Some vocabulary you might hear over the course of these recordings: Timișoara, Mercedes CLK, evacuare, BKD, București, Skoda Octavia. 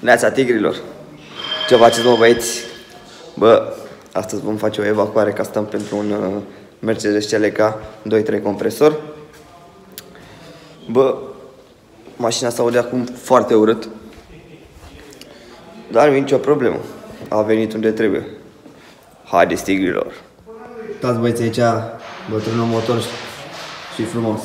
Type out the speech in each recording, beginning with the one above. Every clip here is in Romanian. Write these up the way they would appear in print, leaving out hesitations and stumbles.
Neața tigrilor, ce faceți, mă băieți? Bă, astăzi vom face o evacuare ca stăm pentru un Mercedes CLK 2.3 compresor. Bă, mașina s-aude acum foarte urât, dar nu e nicio problemă, a venit unde trebuie. Haideți, tigrilor! Uitați, băieți, aici bătrânul motor și frumos.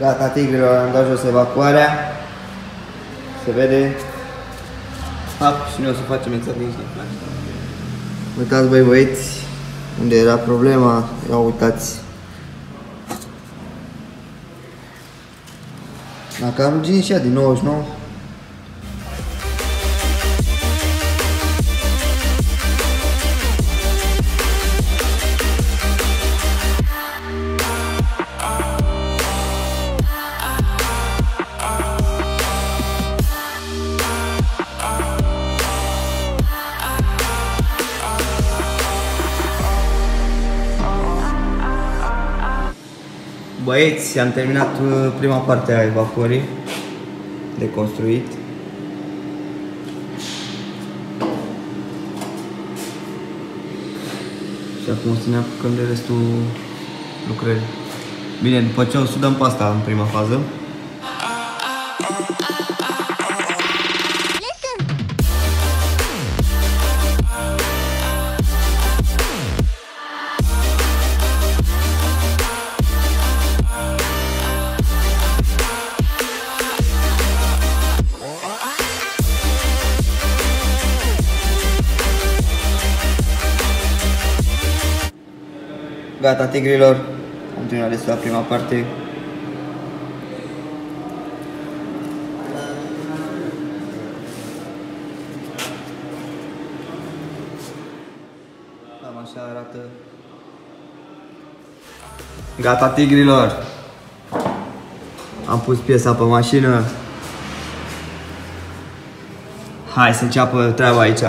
Gata, tigrilor, am dat jos evacuarea. Se vede. Ac, și noi o să facem exact niște plani. Uitați, băi, băieți, unde era problema. Ia uitați. Dacă am ginit și ea din 99. Băieți, am terminat prima parte a evacuării de construit. Și acum să ne apucăm de restul lucrării. Bine, după ce o sudăm pe asta în prima fază. Gata, tigrilor, am terminat la prima parte. Cam așa arată. Gata, tigrilor, am pus piesa pe mașină. Hai să înceapă treaba aici.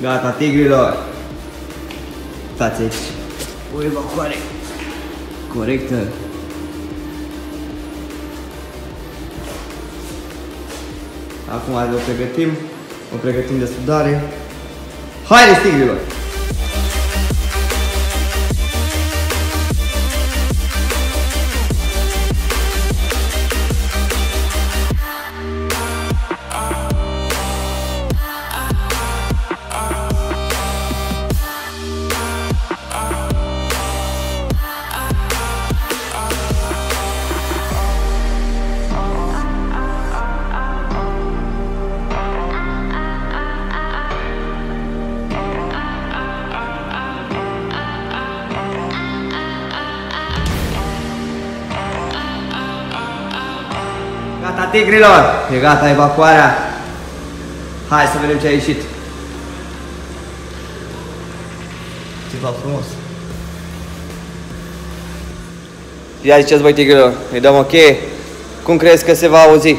Gata, tigrilor! Stați aici! O evacuare corectă! Acum o pregătim, de sudare. Haide, tigrilor! Gata, tigrilor, e gata evacuarea. Hai să vedem ce a ieșit. ceva frumos. Ia ziceți, băi tigrilor, îi dăm ok? Cum crezi că se va auzi?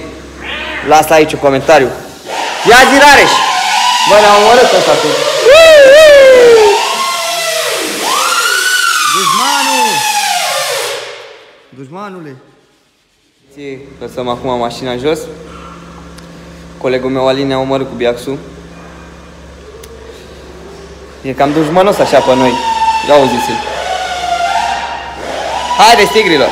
Lasă aici un comentariu. Ia zi, Rareș! Bă, ne-am omorât ăsta cu... Dușmanul! Dușmanule! Lăsăm acum mașina jos. Colegul meu, Alin, ne-a omorât cu biaxul. E cam dușmanos așa pe noi. Ia auziți-l. Haideți, tigrilor!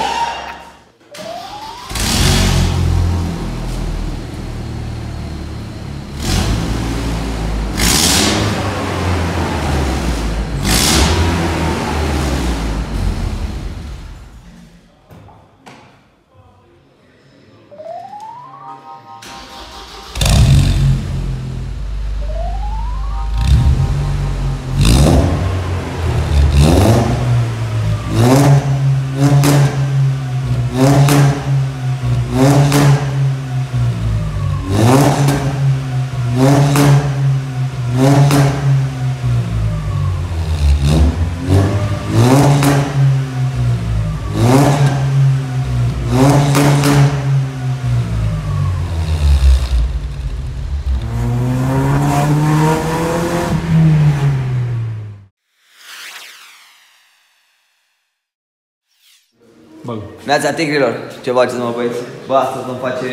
Neața tigrilor, ce faceți, mă băieți? Bă, astăzi vom face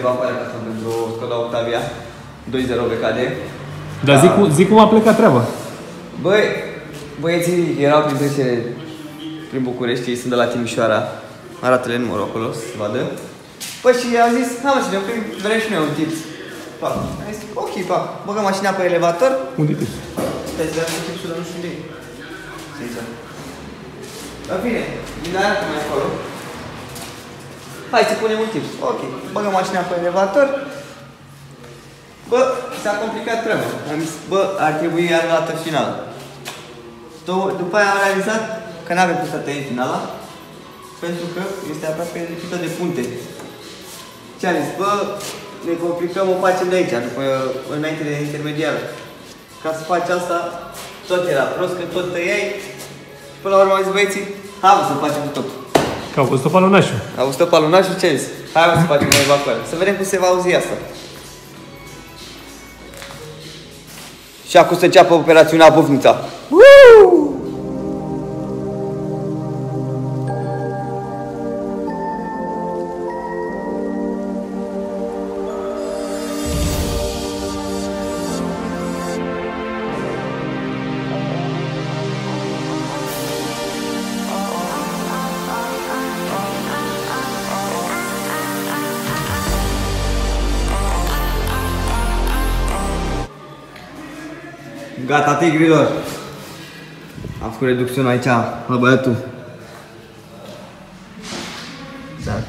evacuarea asta pentru Skoda Octavia 2.0 BKD. Dar zic cum a plecat treaba. Băi, băieții erau prin trecere prin București, ei sunt de la Timișoara. Arată-le numărul acolo, se vadă. Păi și i-au zis, hai mașină, vrem și noi un tips. Pac, am zis, ok, pac, băgă mașina pe elevator. Unde tips? Stai să dea tipsul, dar nu știu unde e. Dar bine, din arată mai acolo. Hai să punem un tips. Ok, băgă mașina pe elevator. Bă, s-a complicat treaba. Am zis, bă, ar trebui iar la dată finală. După aia am realizat că n-avem cum să tăiem finala, pentru că este aproape lipită de punte. Ce am zis, bă, ne complicăm, o facem de aici, după, înainte de intermediară. Ca să faci asta, tot era prost, că tot tăiai. Până la urmă am zis, băieții, hai să facem tot. Că au văzut-o palunașul. Au văzut-o palunașul, ce zis? Hai să facem o evacuare. Să vedem cum se va auzi asta. Și acum să înceapă operațiunea Bufnița. Gata, tigrilor! Am făcut reducțiunea aici, la băiatul. Exact.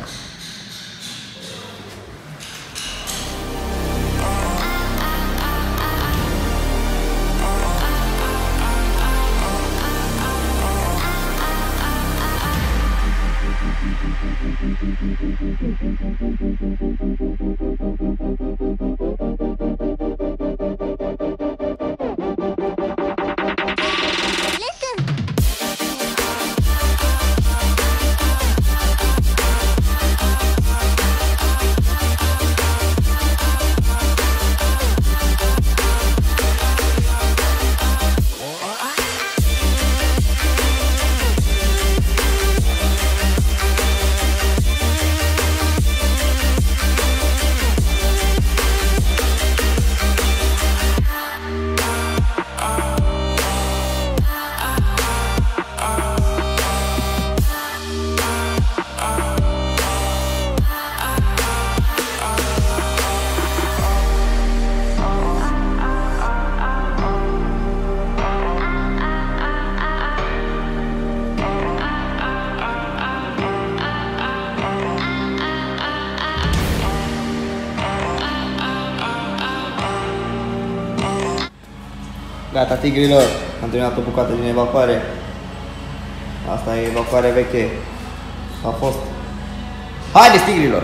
Gata, tigrilor, am terminat o bucată din evacuare. Asta e evacuare veche. A fost. Haideți, tigrilor!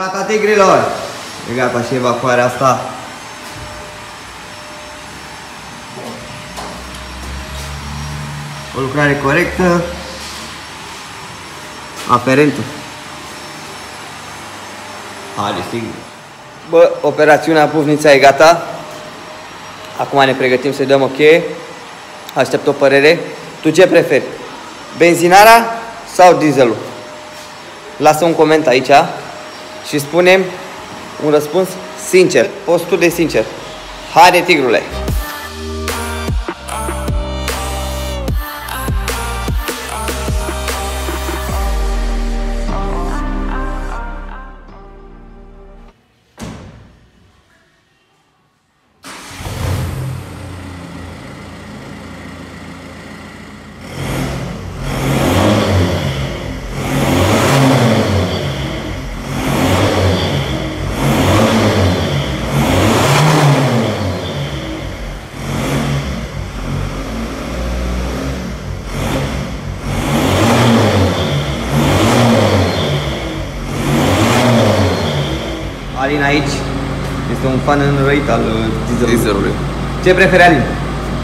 Gata tigrilor. E gata și evacuarea asta. O lucrare corectă. Aperentul. Bă, operațiunea Pufnița e gata. Acum ne pregătim să-i dăm o cheie. Aștept o părere. Tu ce preferi? Benzinara sau dieselul? Lasă un coment aici și spune-mi un răspuns sincer. Poți tu de sincer. Haide, tigrule! Alin aici este un fan înrăit al dieselului. Ce preferi, Alin?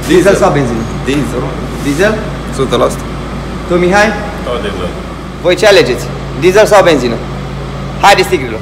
Diesel sau benzină? Diesel. Diesel? 100%. Tu, Mihai? Tot diesel. Voi ce alegeți? Diesel sau benzină? Haideți, tigrilor!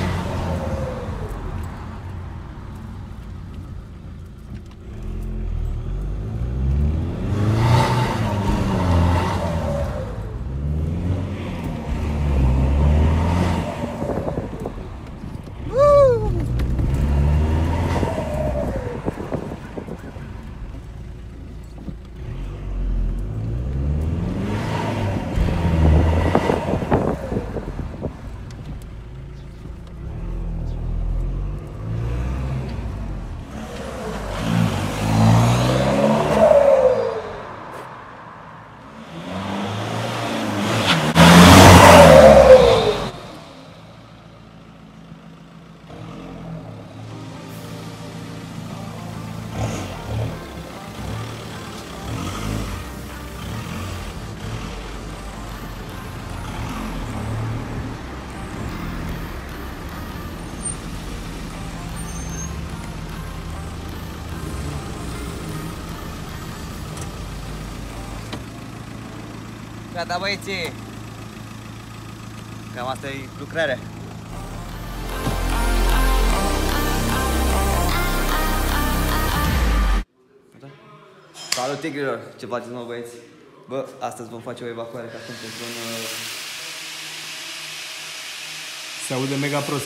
Gata, băieții! Cam asta e lucrarea. Salut, tigrilor! Ce faceți, mă, băieți? Bă, astăzi vom face o evacuare ca sunt într-un... Se aude mega prost.